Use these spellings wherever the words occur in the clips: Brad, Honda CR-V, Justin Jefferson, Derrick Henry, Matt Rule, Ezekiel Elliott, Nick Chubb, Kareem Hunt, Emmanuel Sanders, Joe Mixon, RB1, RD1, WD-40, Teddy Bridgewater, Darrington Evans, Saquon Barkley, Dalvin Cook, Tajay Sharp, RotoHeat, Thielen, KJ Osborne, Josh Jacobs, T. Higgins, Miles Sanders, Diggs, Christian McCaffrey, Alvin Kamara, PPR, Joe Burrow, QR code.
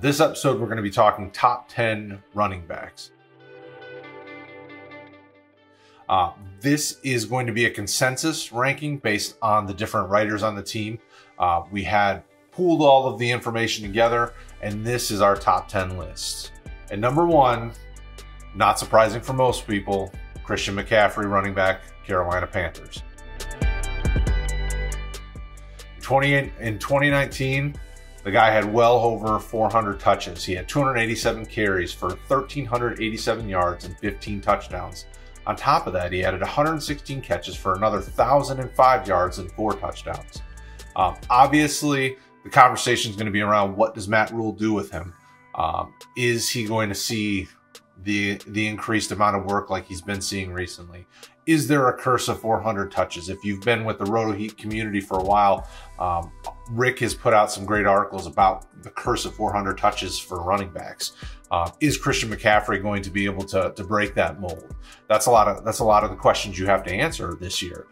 This episode, we're going to be talking top 10 running backs. This is going to be a consensus ranking based on the different writers on the team. We had pooled all of the information together, and this is our top 10 list. And number one, not surprising for most people, Christian McCaffrey, running back, Carolina Panthers. In 2019, the guy had well over 400 touches. He had 287 carries for 1,387 yards and 15 touchdowns. On top of that, he added 116 catches for another 1,005 yards and 4 touchdowns. Obviously, the conversation is going to be around, what does Matt Rule do with him? Is he going to see the increased amount of work like he's been seeing recently? Is there a curse of 400 touches? If you've been with the RotoHeat community for a while, Rick has put out some great articles about the curse of 400 touches for running backs. Is Christian McCaffrey going to be able to break that mold? That's a lot of the questions you have to answer this year.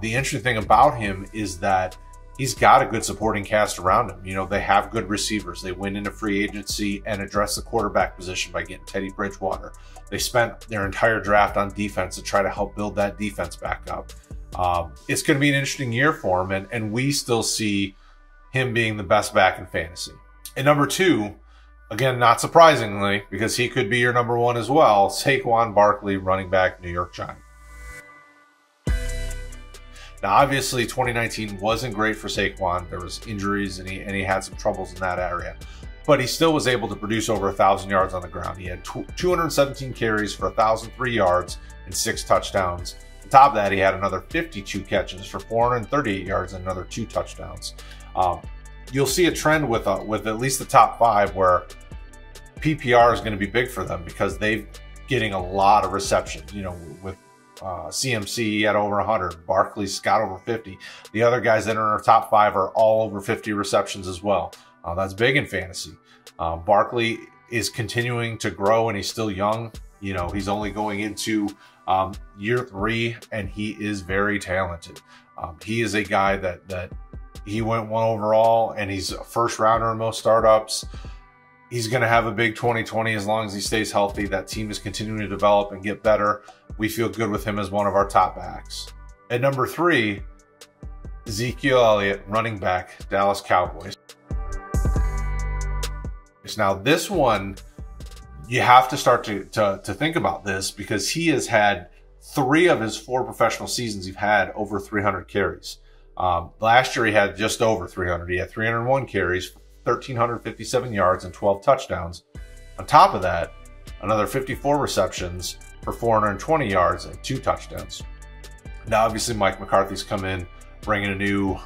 The interesting thing about him is that he's got a good supporting cast around him. You know, they have good receivers. They went into free agency and addressed the quarterback position by getting Teddy Bridgewater. They spent their entire draft on defense to try to help build that defense back up. It's going to be an interesting year for him, and we still see him being the best back in fantasy. And number two, again, not surprisingly, because he could be your number one as well, Saquon Barkley, running back, New York Giants. Now, obviously, 2019 wasn't great for Saquon. There was injuries, and he had some troubles in that area. But he still was able to produce over 1,000 yards on the ground. He had 217 carries for 1,003 yards and 6 touchdowns. On top of that, he had another 52 catches for 438 yards and another 2 touchdowns. You'll see a trend with at least the top 5 where PPR is going to be big for them because they're getting a lot of receptions. You know, with CMC at over 100, Barkley's got over 50. The other guys that are in our top 5 are all over 50 receptions as well. That's big in fantasy. Barkley is continuing to grow and he's still young. You know, he's only going into year 3 and he is very talented. He is a guy that he went 1 overall and he's a first rounder in most startups. He's going to have a big 2020 as long as he stays healthy. That team is continuing to develop and get better. We feel good with him as one of our top backs. At number 3, Ezekiel Elliott, running back, Dallas Cowboys. Now this one, you have to start to think about this because he has had 3 of his 4 professional seasons he've had over 300 carries. Last year he had just over 300. He had 301 carries, 1,357 yards and 12 touchdowns. On top of that, another 54 receptions for 420 yards and 2 touchdowns. Now, obviously, Mike McCarthy's come in, bringing a new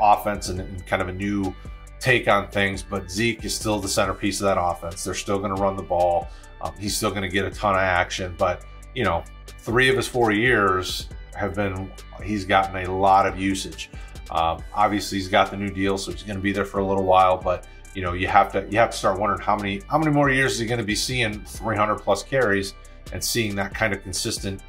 offense and kind of a new take on things, but Zeke is still the centerpiece of that offense. They're still going to run the ball. He's still going to get a ton of action, but, you know, 3 of his 4 years have been, he's gotten a lot of usage. Obviously he's got the new deal, so he's going to be there for a little while, but you know, you have to start wondering how many more years is he going to be seeing 300 plus carries and seeing that kind of consistent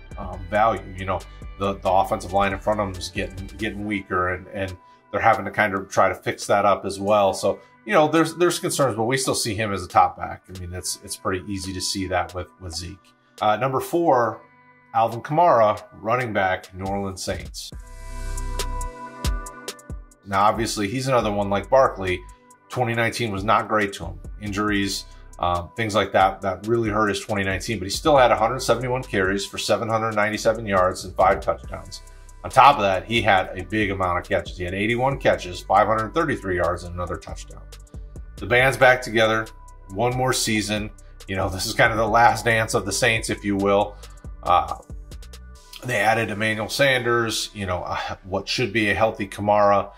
value. You know, the offensive line in front of him is getting weaker and they're having to kind of try to fix that up as well. So, you know, there's concerns, but we still see him as a top back. I mean, it's pretty easy to see that with Zeke. Number 4, Alvin Kamara, running back, New Orleans Saints. Now, obviously, he's another one like Barkley. 2019 was not great to him. Injuries, things like that really hurt his 2019, but he still had 171 carries for 797 yards and 5 touchdowns. On top of that, he had a big amount of catches. He had 81 catches, 533 yards, and another touchdown. The band's back together. 1 more season. You know, this is kind of the last dance of the Saints, if you will. They added Emmanuel Sanders, you know, what should be a healthy Kamara.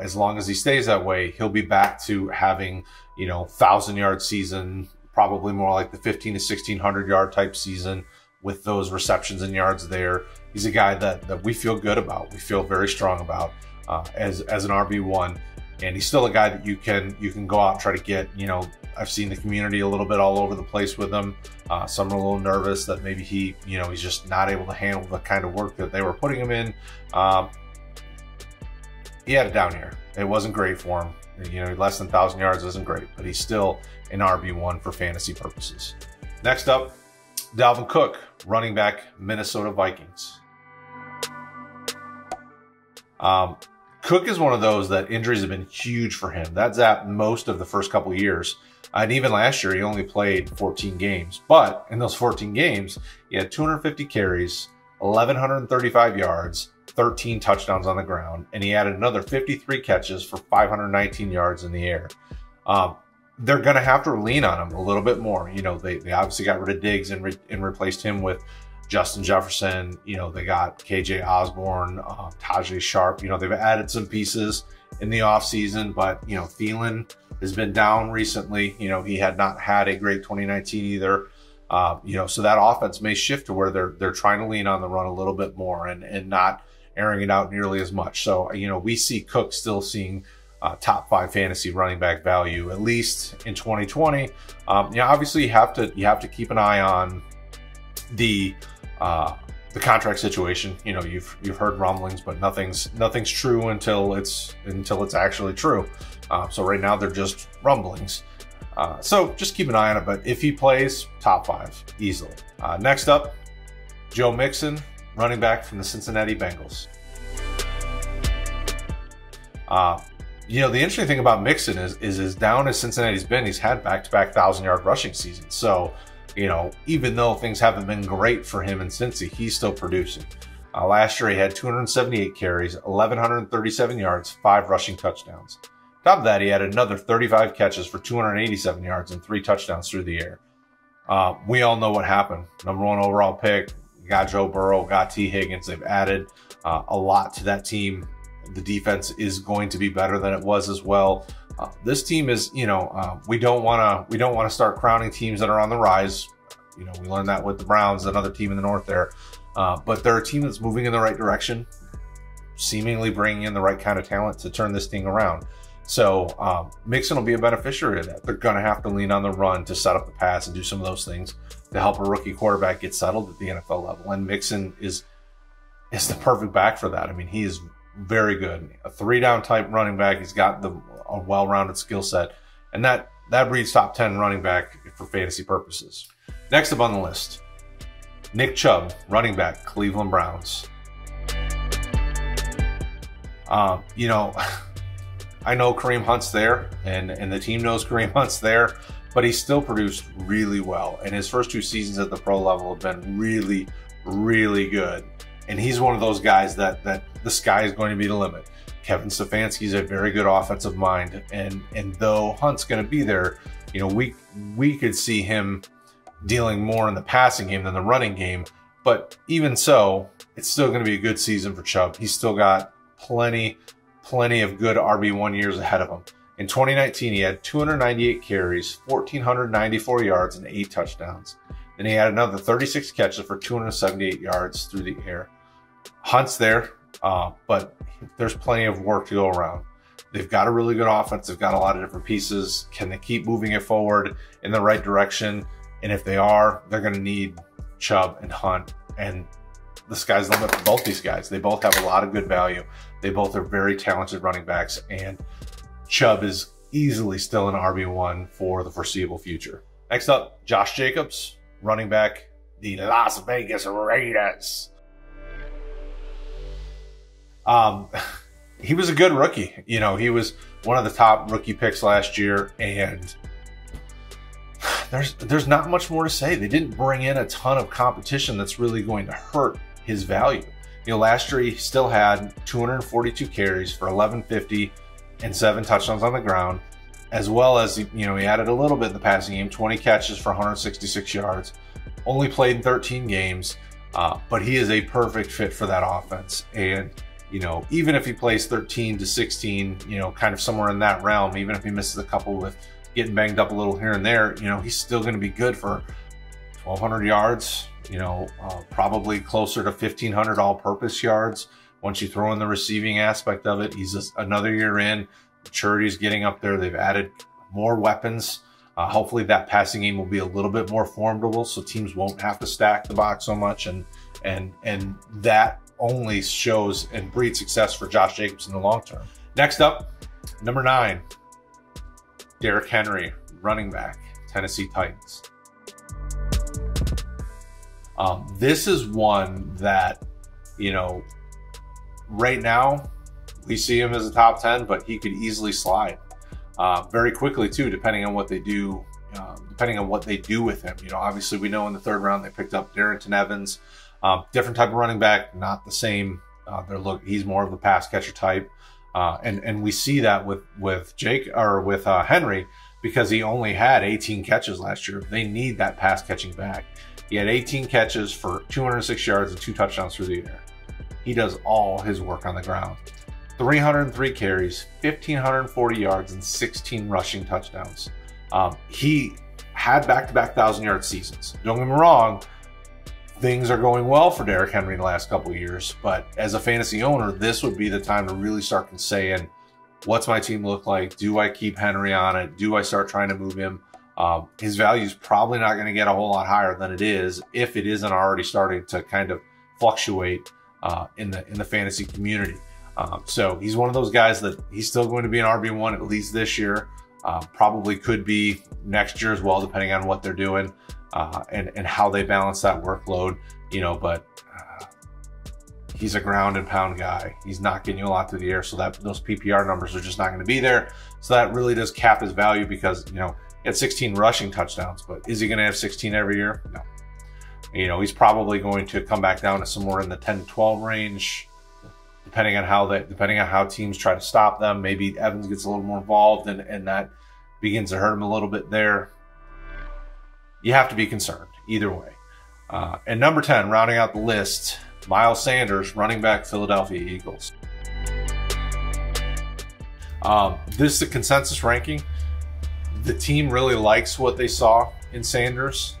As long as he stays that way, he'll be back to having, you know, 1,000-yard season, probably more like the 1,500 to 1,600-yard type season with those receptions and yards there. He's a guy that we feel good about. We feel very strong about as an RB1. And he's still a guy that you can go out and try to get. You know, I've seen the community a little bit all over the place with him. Some are a little nervous that maybe he's just not able to handle the kind of work that they were putting him in. He had it down here. It wasn't great for him. You know, less than 1,000 yards isn't great, but he's still an RB1 for fantasy purposes. Next up, Dalvin Cook, running back, Minnesota Vikings. Cook is one of those that injuries have been huge for him. That's at most of the first couple of years. And even last year, he only played 14 games. But in those 14 games, he had 250 carries, 1,135 yards, 13 touchdowns on the ground, and he added another 53 catches for 519 yards in the air. They're going to have to lean on him a little bit more. You know, they obviously got rid of Diggs and replaced him with Justin Jefferson. You know, they got KJ Osborne, Tajay Sharp. You know, they've added some pieces in the offseason, but, you know, Thielen has been down recently. You know, he had not had a great 2019 either. You know, so that offense may shift to where they're trying to lean on the run a little bit more and not airing it out nearly as much. So, you know, we see Cook still seeing top 5 fantasy running back value, at least in 2020. You know, obviously you have to keep an eye on the contract situation. You know, you've heard rumblings, but nothing's true until it's actually true. So right now they're just rumblings. So just keep an eye on it. But if he plays, top 5 easily. Next up, Joe Mixon, running back from the Cincinnati Bengals. You know, the interesting thing about Mixon is as down as Cincinnati's been, he's had back-to-back 1,000-yard rushing seasons. So, you know, even though things haven't been great for him in Cincy, he's still producing. Last year, he had 278 carries, 1,137 yards, 5 rushing touchdowns. On top of that, he had another 35 catches for 287 yards and 3 touchdowns through the air. We all know what happened. #1 overall pick. Got Joe Burrow, got T. Higgins. They've added a lot to that team. The defense is going to be better than it was as well. This team is, you know, we don't want to start crowning teams that are on the rise. You know, we learned that with the Browns, another team in the north there. But they're a team that's moving in the right direction, seemingly bringing in the right kind of talent to turn this thing around. So Mixon will be a beneficiary of that. They're going to have to lean on the run to set up the pass and do some of those things to help a rookie quarterback get settled at the NFL level. And Mixon is the perfect back for that. I mean, he is very good. A 3-down type running back. He's got a well-rounded skill set. And that breeds top 10 running back for fantasy purposes. Next up on the list, Nick Chubb, running back, Cleveland Browns. You know, I know Kareem Hunt's there, and the team knows Kareem Hunt's there, but he still produced really well. And his first 2 seasons at the pro level have been really, really good. And he's one of those guys that the sky is going to be the limit. Kevin Stefanski's a very good offensive mind, and though Hunt's going to be there, you know, we could see him dealing more in the passing game than the running game. But even so, it's still going to be a good season for Chubb. He's still got plenty of good RB1 years ahead of him. In 2019, he had 298 carries, 1,494 yards, and 8 touchdowns. Then he had another 36 catches for 278 yards through the air. Hunt's there, but there's plenty of work to go around. They've got a really good offense. They've got a lot of different pieces. Can they keep moving it forward in the right direction? And if they are, they're going to need Chubb and Hunt, and the sky's the limit for both these guys. They both have a lot of good value. They both are very talented running backs, and Chubb is easily still an RB1 for the foreseeable future. Next up, Josh Jacobs, running back, the Las Vegas Raiders. He was a good rookie. You know, he was one of the top rookie picks last year, and there's not much more to say. They didn't bring in a ton of competition that's really going to hurt his value. You know, last year he still had 242 carries for 1,150 and 7 touchdowns on the ground, as well as, you know, he added a little bit in the passing game, 20 catches for 166 yards, only played in 13 games, but he is a perfect fit for that offense. And, you know, even if he plays 13 to 16, you know, kind of somewhere in that realm, even if he misses a couple with getting banged up a little here and there, you know, he's still going to be good for 1,200 yards, you know, probably closer to 1,500 all-purpose yards. Once you throw in the receiving aspect of it, he's just another year in. Maturity's getting up there. They've added more weapons. Hopefully that passing game will be a little bit more formidable, so teams won't have to stack the box so much. And that only shows and breeds success for Josh Jacobs in the long term. Next up, number 9, Derrick Henry, running back, Tennessee Titans. This is one that, you know, right now we see him as a top 10, but he could easily slide very quickly too, depending on what they do, with him. You know, obviously we know in the third round they picked up Darrington Evans, different type of running back, not the same. He's more of the pass catcher type, and we see that with Henry, because he only had 18 catches last year. They need that pass catching back. He had 18 catches for 206 yards and 2 touchdowns through the air. He does all his work on the ground. 303 carries, 1,540 yards, and 16 rushing touchdowns. He had back-to-back 1,000-yard seasons. Don't get me wrong, things are going well for Derrick Henry in the last couple of years, but as a fantasy owner, this would be the time to really start saying, what's my team look like? Do I keep Henry on it? Do I start trying to move him? His value is probably not going to get a whole lot higher than it is, if it isn't already starting to kind of fluctuate in the fantasy community. So he's one of those guys that he's still going to be an RB1 at least this year, probably could be next year as well, depending on what they're doing and how they balance that workload, you know, but he's a ground and pound guy. He's not getting you a lot through the air. So that those PPR numbers are just not going to be there. So that really does cap his value, because, you know, he had 16 rushing touchdowns, but is he going to have 16 every year? No. You know, he's probably going to come back down to somewhere in the 10-12 range, depending on how teams try to stop them. Maybe Evans gets a little more involved and that begins to hurt him a little bit there. You have to be concerned either way. And number 10, rounding out the list, Miles Sanders, running back, Philadelphia Eagles. This is the consensus ranking. The team really likes what they saw in Sanders.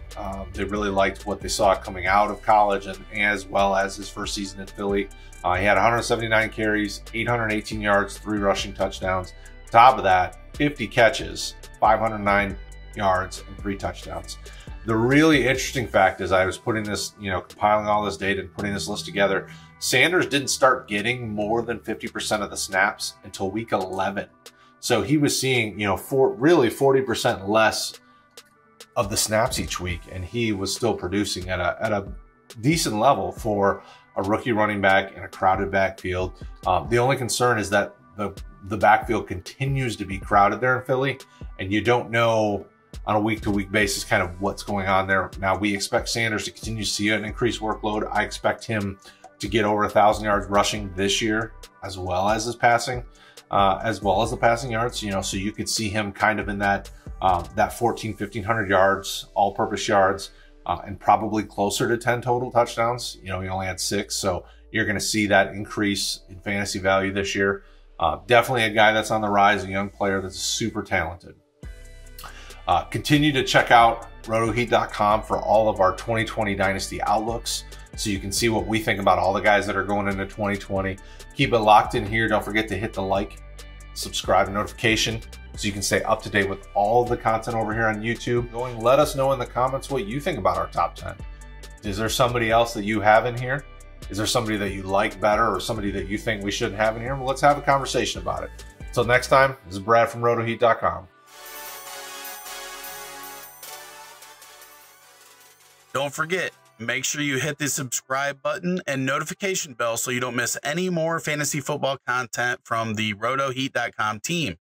They really liked what they saw coming out of college, and as well as his first season in Philly. He had 179 carries, 818 yards, 3 rushing touchdowns. On top of that, 50 catches, 509 yards, and 3 touchdowns. The really interesting fact is, I was putting this, you know, compiling all this data and putting this list together, Sanders didn't start getting more than 50% of the snaps until week 11. So he was seeing, you know, really 40% less of the snaps each week, and he was still producing at a decent level for a rookie running back in a crowded backfield. The only concern is that the backfield continues to be crowded there in Philly, and you don't know on a week-to-week basis kind of what's going on there. Now, we expect Sanders to continue to see an increased workload. I expect him to get over 1,000 yards rushing this year, as well as his passing, as well as the passing yards, you know, so you could see him kind of in that 1,500 yards, all-purpose yards, and probably closer to 10 total touchdowns. You know, he only had 6, so you're going to see that increase in fantasy value this year. Definitely a guy that's on the rise, a young player that's super talented. Continue to check out rotoheat.com for all of our 2020 Dynasty outlooks, so you can see what we think about all the guys that are going into 2020. Keep it locked in here. Don't forget to hit the like, subscribe, and notification, so you can stay up to date with all the content over here on YouTube. Let us know in the comments what you think about our top 10. Is there somebody else that you have in here? Is there somebody that you like better, or somebody that you think we shouldn't have in here? Well, let's have a conversation about it. Until next time, this is Brad from RotoHeat.com. Don't forget, make sure you hit the subscribe button and notification bell so you don't miss any more fantasy football content from the RotoHeat.com team.